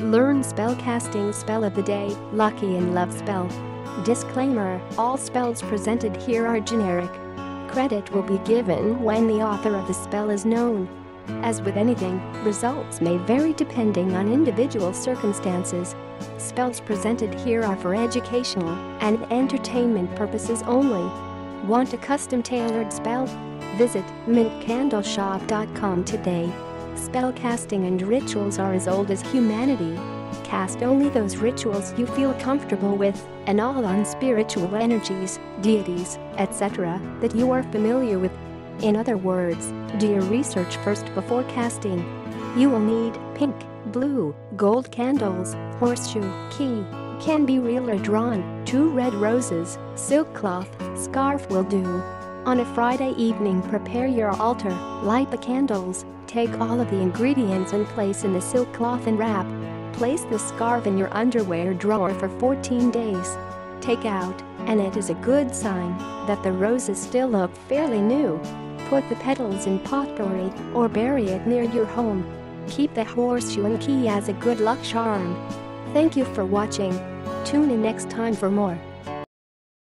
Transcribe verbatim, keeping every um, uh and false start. Learn spellcasting spell of the day, lucky in love spell. Disclaimer: all spells presented here are generic. Credit will be given when the author of the spell is known. As with anything, results may vary depending on individual circumstances. Spells presented here are for educational and entertainment purposes only. Want a custom-tailored spell? Visit mint candle shop dot com today. Spellcasting and rituals are as old as humanity. Cast only those rituals you feel comfortable with, and all on spiritual energies, deities, et cetera that you are familiar with. In other words, do your research first before casting. You will need pink, blue, gold candles, horseshoe, key, can be real or drawn, two red roses, silk cloth, scarf will do. On a Friday evening, prepare your altar, light the candles, take all of the ingredients and place in the silk cloth and wrap. Place the scarf in your underwear drawer for fourteen days. Take out, and it is a good sign that the roses still look fairly new. Put the petals in potpourri or bury it near your home. Keep the horseshoe and key as a good luck charm. Thank you for watching. Tune in next time for more.